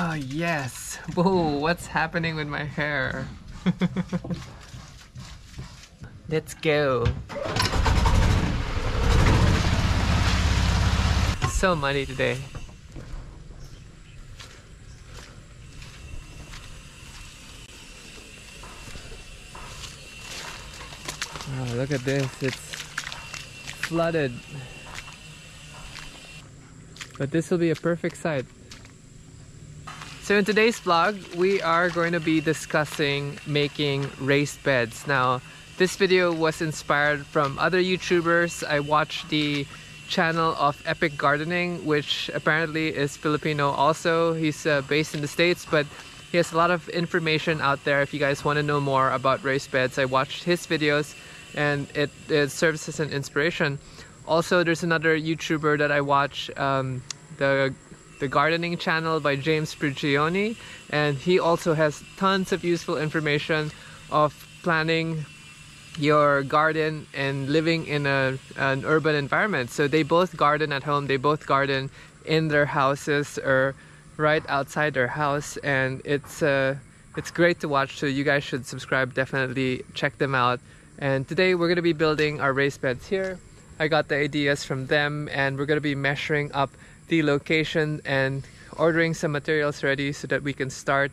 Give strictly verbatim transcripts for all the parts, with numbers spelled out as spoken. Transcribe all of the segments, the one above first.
Oh yes! Whoa, what's happening with my hair? Let's go! It's so muddy today. Oh, look at this, it's flooded. But this will be a perfect site. So in today's vlog, we are going to be discussing making raised beds. Now, this video was inspired from other YouTubers. I watched the channel of Epic Gardening, which apparently is Filipino also. He's uh, based in the States, but he has a lot of information out there. If you guys want to know more about raised beds, I watched his videos and it, it serves as an inspiration. Also, there's another YouTuber that I watch, um, the The Gardening Channel by James Prigioni, and he also has tons of useful information of planning your garden and living in a, an urban environment. So they both garden at home, they both garden in their houses or right outside their house, and it's uh, it's great to watch, so you guys should subscribe, definitely check them out. And today we're going to be building our raised beds here. I got the ideas from them, and we're going to be measuring up the location and ordering some materials ready so that we can start.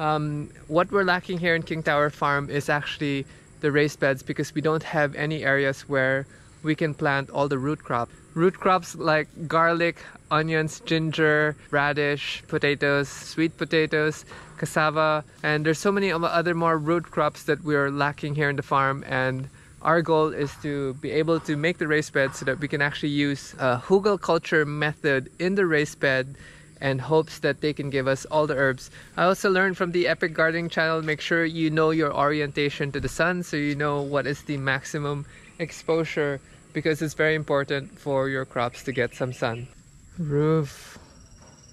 Um, what we're lacking here in King Tower Farm is actually the raised beds, because we don't have any areas where we can plant all the root crops. Root crops like garlic, onions, ginger, radish, potatoes, sweet potatoes, cassava, and there's so many other more root crops that we're lacking here in the farm. And our goal is to be able to make the raised bed so that we can actually use a Hugelkultur method in the raised bed, and hopes that they can give us all the herbs. I also learned from the Epic Gardening channel, make sure you know your orientation to the sun, so you know what is the maximum exposure, because it's very important for your crops to get some sun. Roof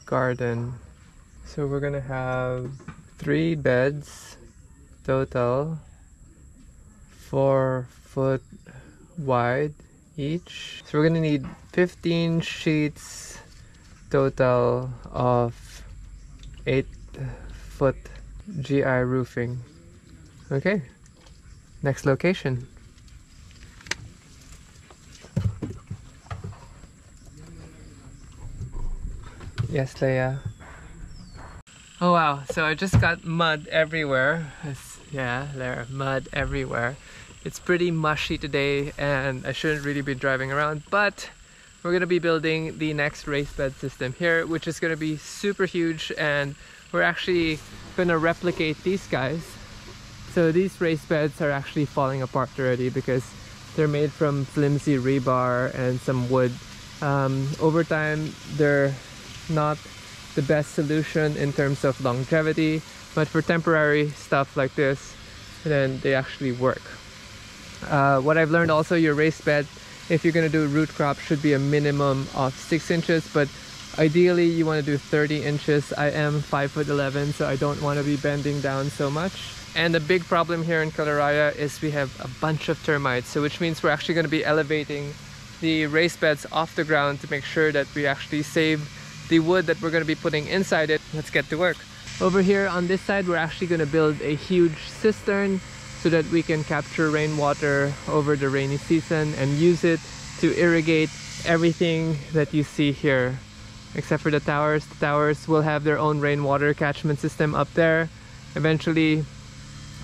garden. So we're gonna have three beds total, four foot wide each. So we're gonna need fifteen sheets total of eight foot G I roofing. Okay, next location. Yes, Leia. Oh wow, so I just got mud everywhere. It's, yeah, there are mud everywhere. It's pretty mushy today and I shouldn't really be driving around, but we're going to be building the next raised bed system here, which is going to be super huge, and we're actually going to replicate these guys. So these raised beds are actually falling apart already because they're made from flimsy rebar and some wood. Um, over time, they're not the best solution in terms of longevity, but for temporary stuff like this, then they actually work. Uh, what I've learned also, your raised bed, if you're going to do root crop, should be a minimum of six inches, but ideally you want to do thirty inches. I am five foot eleven, so I don't want to be bending down so much. And the big problem here in Kalariya is we have a bunch of termites, so which means we're actually going to be elevating the raised beds off the ground to make sure that we actually save the wood that we're going to be putting inside it. Let's get to work. Over here on this side, we're actually going to build a huge cistern so that we can capture rainwater over the rainy season and use it to irrigate everything that you see here, except for the towers. The towers will have their own rainwater catchment system up there. Eventually,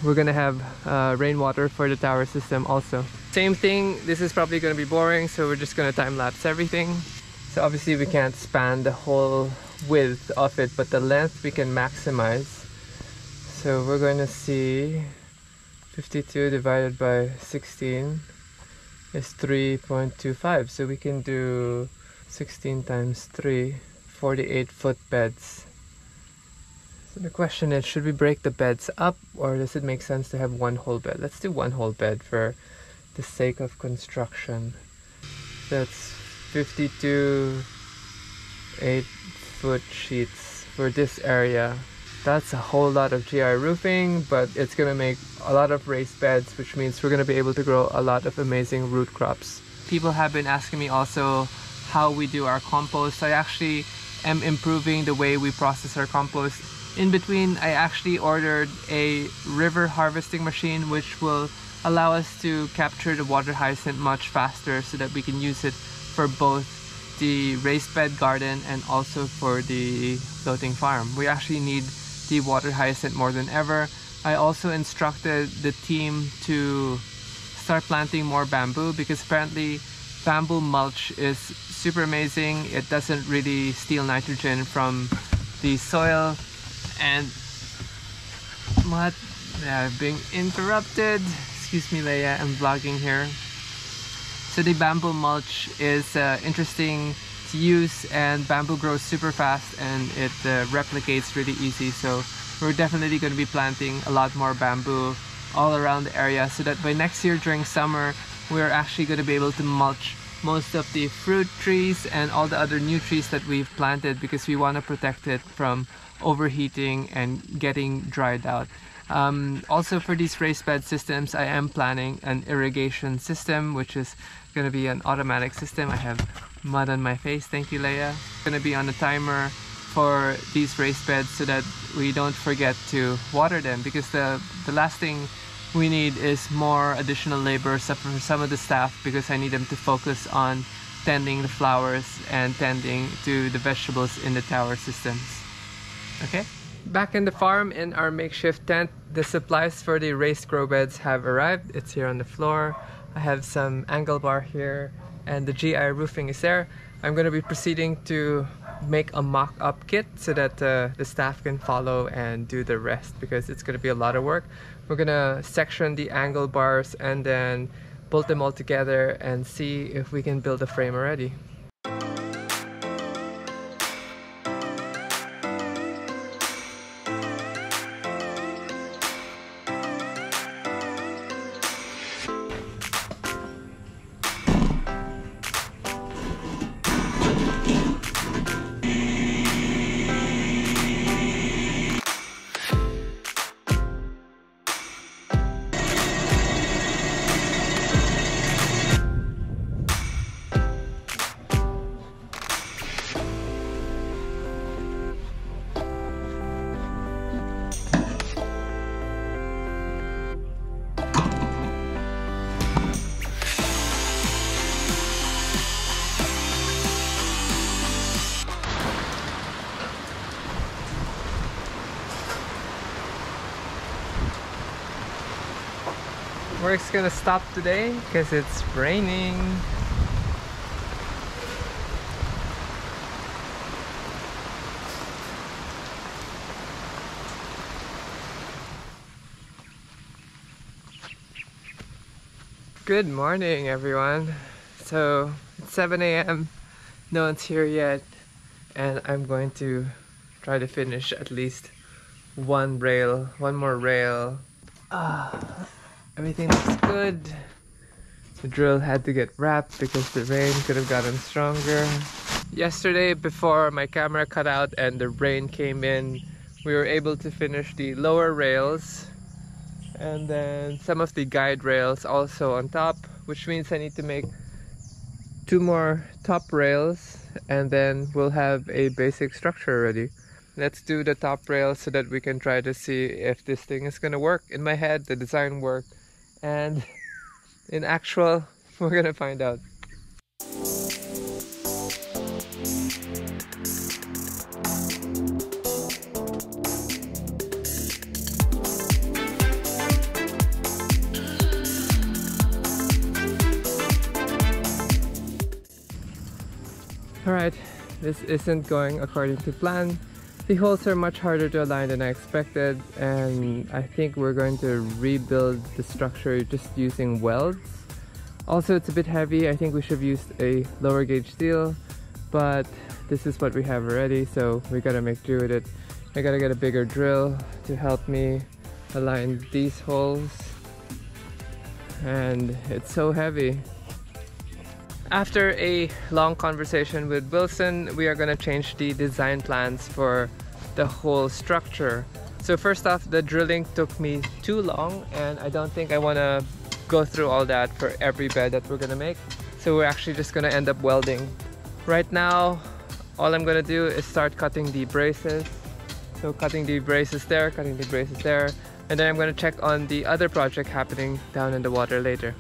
we're going to have uh, rainwater for the tower system also. Same thing, this is probably going to be boring, so we're just going to time-lapse everything. So obviously we can't span the whole width of it, but the length we can maximize. So we're going to see fifty-two divided by sixteen is three point two five, so we can do sixteen times three, forty-eight foot beds. So the question is, should we break the beds up, or does it make sense to have one whole bed? Let's do one whole bed for the sake of construction. That's fifty-two eight foot sheets for this area. That's a whole lot of G I roofing, but it's gonna make a lot of raised beds, which means we're gonna be able to grow a lot of amazing root crops. People have been asking me also how we do our compost. I actually am improving the way we process our compost. In between, I actually ordered a river harvesting machine, which will allow us to capture the water hyacinth much faster so that we can use it for both the raised bed garden and also for the floating farm. We actually need the water hyacinth more than ever. I also instructed the team to start planting more bamboo, because apparently bamboo mulch is super amazing. It doesn't really steal nitrogen from the soil. And what? Yeah, being interrupted. Excuse me, Leia, I'm vlogging here. So the bamboo mulch is uh, interesting to use, and bamboo grows super fast and it uh, replicates really easy. So we're definitely going to be planting a lot more bamboo all around the area, so that by next year during summer, we're actually going to be able to mulch most of the fruit trees and all the other new trees that we've planted, because we want to protect it from overheating and getting dried out. Um, also, for these raised bed systems, I am planning an irrigation system, which is going to be an automatic system. I have mud on my face. Thank you, Leia. Going to be on a timer for these raised beds so that we don't forget to water them, because the, the last thing we need is more additional labor for some of the staff, because I need them to focus on tending the flowers and tending to the vegetables in the tower systems. Okay? Back in the farm in our makeshift tent, the supplies for the raised grow beds have arrived. It's here on the floor. I have some angle bar here and the G I roofing is there. I'm going to be proceeding to make a mock-up kit so that uh, the staff can follow and do the rest, because it's going to be a lot of work. We're going to section the angle bars and then bolt them all together and see if we can build a frame already. Work's gonna stop today because it's raining. Good morning, everyone. So it's seven A M No one's here yet, and I'm going to try to finish at least one rail, one more rail. Ah. Everything looks good. The drill had to get wrapped because the rain could have gotten stronger. Yesterday, before my camera cut out and the rain came in, we were able to finish the lower rails and then some of the guide rails also on top, which means I need to make two more top rails and then we'll have a basic structure ready. Let's do the top rail so that we can try to see if this thing is gonna work. In my head, the design worked. And in actual, we're gonna find out. All right, this isn't going according to plan. The holes are much harder to align than I expected, and I think we're going to rebuild the structure just using welds. Also, it's a bit heavy. I think we should have used a lower gauge steel, but this is what we have already, so we gotta make do with it. I gotta get a bigger drill to help me align these holes, and it's so heavy. After a long conversation with Wilson, we are going to change the design plans for the whole structure. So first off, the drilling took me too long, and I don't think I want to go through all that for every bed that we're going to make. So we're actually just going to end up welding. Right now, all I'm gonna do is start cutting the braces. So cutting the braces there, cutting the braces there, and then I'm gonna check on the other project happening down in the water later.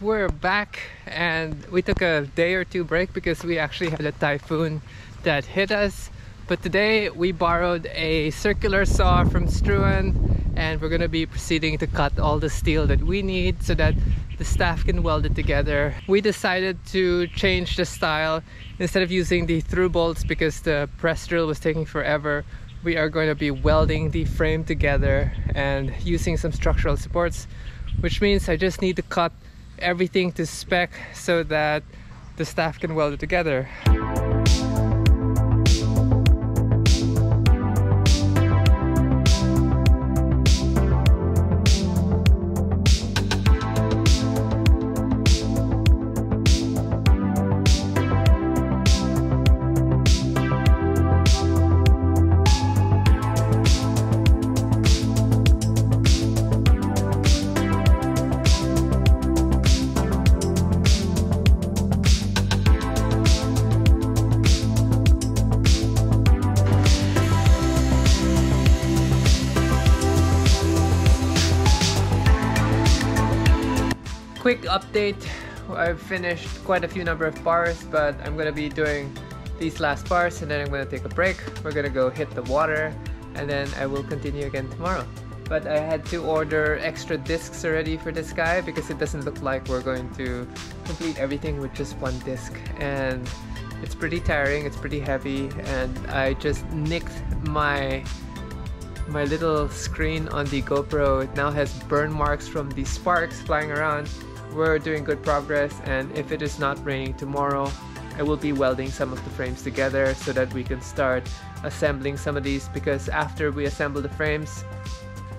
We're back, and we took a day or two break because we actually had a typhoon that hit us. But today we borrowed a circular saw from Struan, and we're gonna be proceeding to cut all the steel that we need so that the staff can weld it together. We decided to change the style. Instead of using the through bolts because the press drill was taking forever, we are going to be welding the frame together and using some structural supports, which means I just need to cut everything to spec so that the staff can weld it together. Quick update, I've finished quite a few number of bars, but I'm going to be doing these last bars and then I'm going to take a break. We're going to go hit the water and then I will continue again tomorrow. But I had to order extra discs already for this guy because it doesn't look like we're going to complete everything with just one disc. And it's pretty tiring, it's pretty heavy, and I just nicked my my little screen on the GoPro. It now has burn marks from the sparks flying around. We're doing good progress, and if it is not raining tomorrow, I will be welding some of the frames together so that we can start assembling some of these, because after we assemble the frames,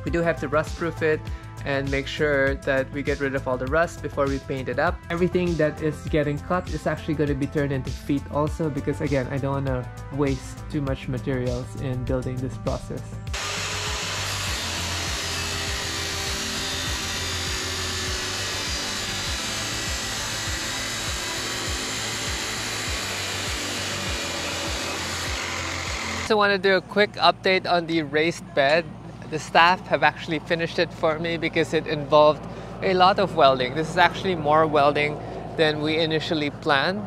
we do have to rust proof it and make sure that we get rid of all the rust before we paint it up. Everything that is getting cut is actually going to be turned into feet also, because again, I don't want to waste too much materials in building this process. I want to do a quick update on the raised bed. The staff have actually finished it for me because it involved a lot of welding. This is actually more welding than we initially planned.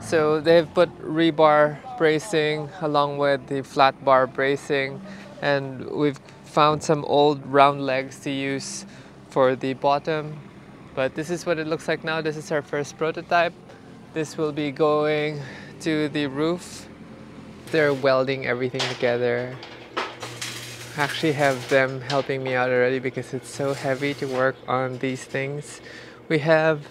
So they've put rebar bracing along with the flat bar bracing, and we've found some old round legs to use for the bottom. But this is what it looks like now. This is our first prototype. This will be going to the roof. They're welding everything together. I actually have them helping me out already because it's so heavy to work on these things. We have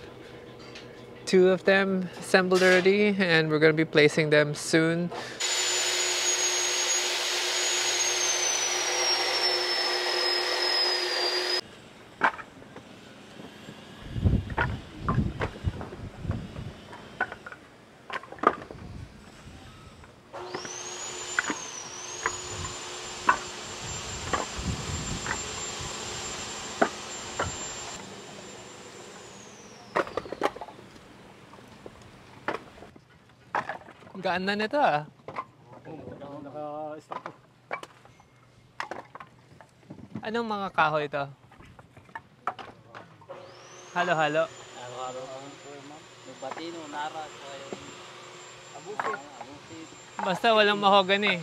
two of them assembled already, and we're going to be placing them soon. Gaan na nito ah. Anong mga kahoy ito? Halo-halo. Basta walang mahogany.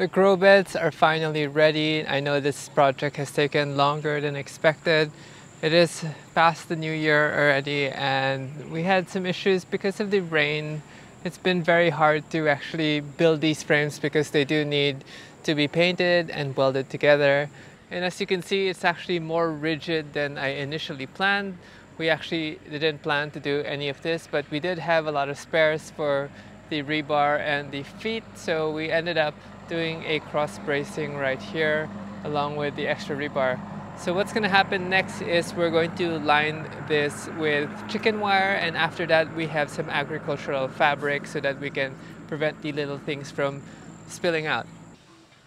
The grow beds are finally ready. I know this project has taken longer than expected. It is past the new year already, and we had some issues because of the rain. It's been very hard to actually build these frames because they do need to be painted and welded together. And as you can see, it's actually more rigid than I initially planned. We actually didn't plan to do any of this, but we did have a lot of spares for the rebar and the feet, so we ended up doing a cross bracing right here along with the extra rebar. So what's going to happen next is we're going to line this with chicken wire, and after that we have some agricultural fabric so that we can prevent the little things from spilling out.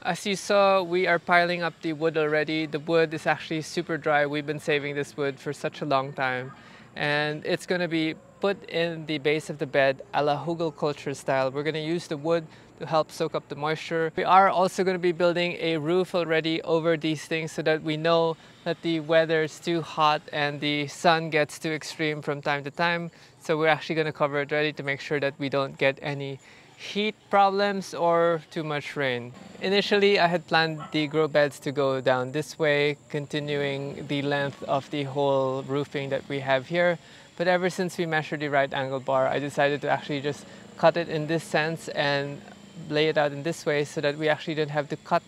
As you saw, we are piling up the wood already. The wood is actually super dry. We've been saving this wood for such a long time. And it's going to be put in the base of the bed a la Hugelkultur style. We're going to use the wood to help soak up the moisture. We are also going to be building a roof already over these things so that we know that the weather is too hot and the sun gets too extreme from time to time. So we're actually going to cover it already to make sure that we don't get any heat problems or too much rain. Initially, I had planned the grow beds to go down this way, continuing the length of the whole roofing that we have here. But ever since we measured the right angle bar, I decided to actually just cut it in this sense and lay it out in this way so that we actually didn't have to cut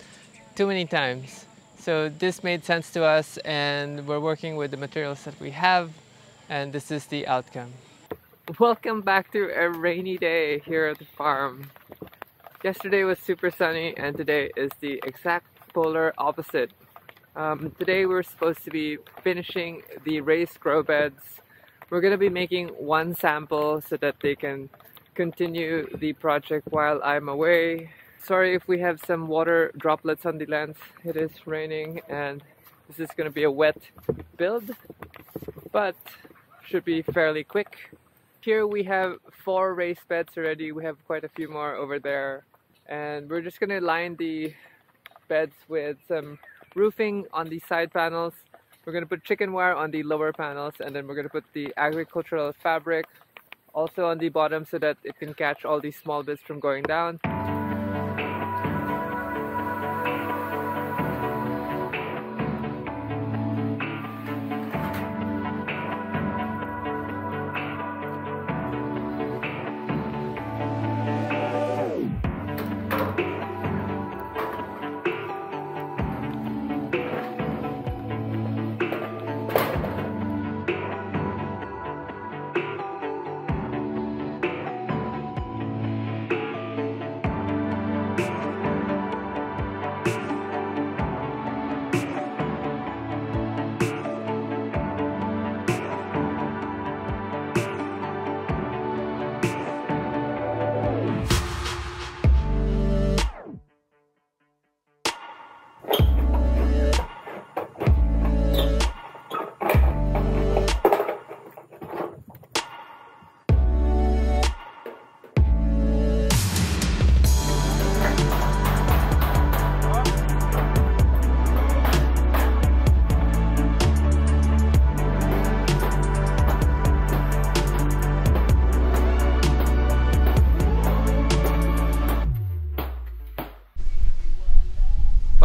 too many times. So this made sense to us, and we're working with the materials that we have, and this is the outcome. Welcome back to a rainy day here at the farm. Yesterday was super sunny and today is the exact polar opposite. Um, today we're supposed to be finishing the raised grow beds. We're going to be making one sample so that they can continue the project while I'm away. Sorry if we have some water droplets on the lens. It is raining and this is going to be a wet build, but should be fairly quick. Here we have four raised beds already. We have quite a few more over there, and we're just gonna line the beds with some roofing on the side panels. We're gonna put chicken wire on the lower panels, and then we're gonna put the agricultural fabric also on the bottom so that it can catch all these small bits from going down.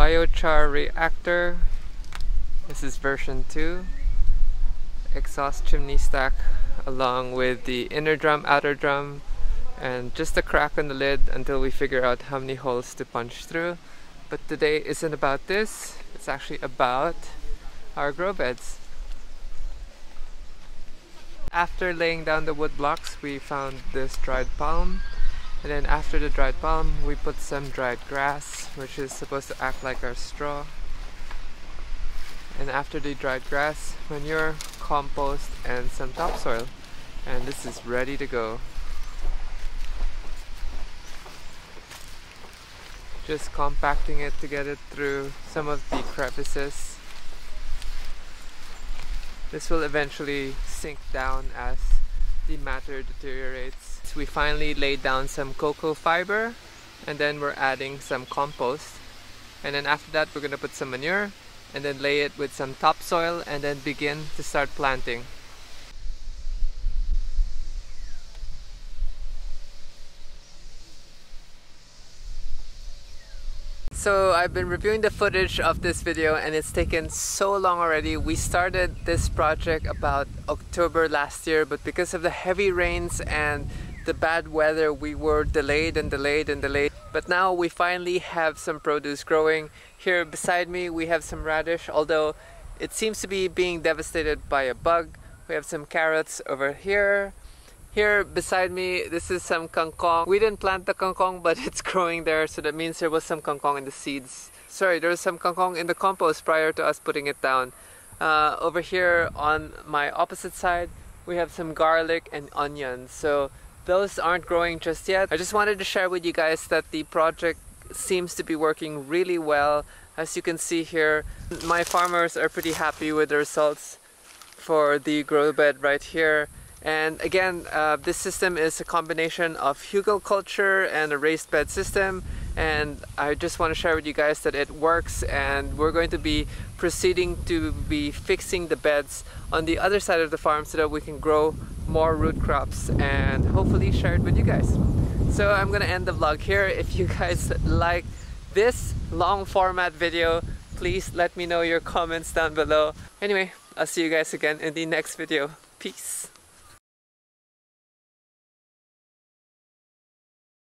Biochar reactor, this is version two, exhaust chimney stack along with the inner drum, outer drum, and just a crack in the lid until we figure out how many holes to punch through. But today isn't about this, it's actually about our grow beds. After laying down the wood blocks, we found this dried palm. And then after the dried palm, we put some dried grass, which is supposed to act like our straw. And after the dried grass, manure, compost, and some topsoil. And this is ready to go. Just compacting it to get it through some of the crevices. This will eventually sink down as the matter deteriorates. We finally laid down some cocoa fiber, and then we're adding some compost, and then after that we're gonna put some manure and then lay it with some topsoil and then begin to start planting. So I've been reviewing the footage of this video, and it's taken so long already. We started this project about October last year, but because of the heavy rains and the bad weather, we were delayed and delayed and delayed. But now we finally have some produce growing. Here beside me we have some radish, although it seems to be being devastated by a bug. We have some carrots over here. Here beside me, this is some kangkong. We didn't plant the kangkong, but it's growing there, so that means there was some kangkong in the seeds. Sorry, there was some kangkong in the compost prior to us putting it down. Uh, over here on my opposite side, we have some garlic and onions. So those aren't growing just yet. I just wanted to share with you guys that the project seems to be working really well. As you can see here, my farmers are pretty happy with the results for the grow bed right here. And again, uh, this system is a combination of Hugelkultur and a raised bed system, and I just want to share with you guys that it works, and we're going to be proceeding to be fixing the beds on the other side of the farm so that we can grow more root crops and hopefully share it with you guys. So I'm going to end the vlog here. If you guys like this long format video, please let me know your comments down below. Anyway, I'll see you guys again in the next video. Peace!